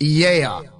Yeah.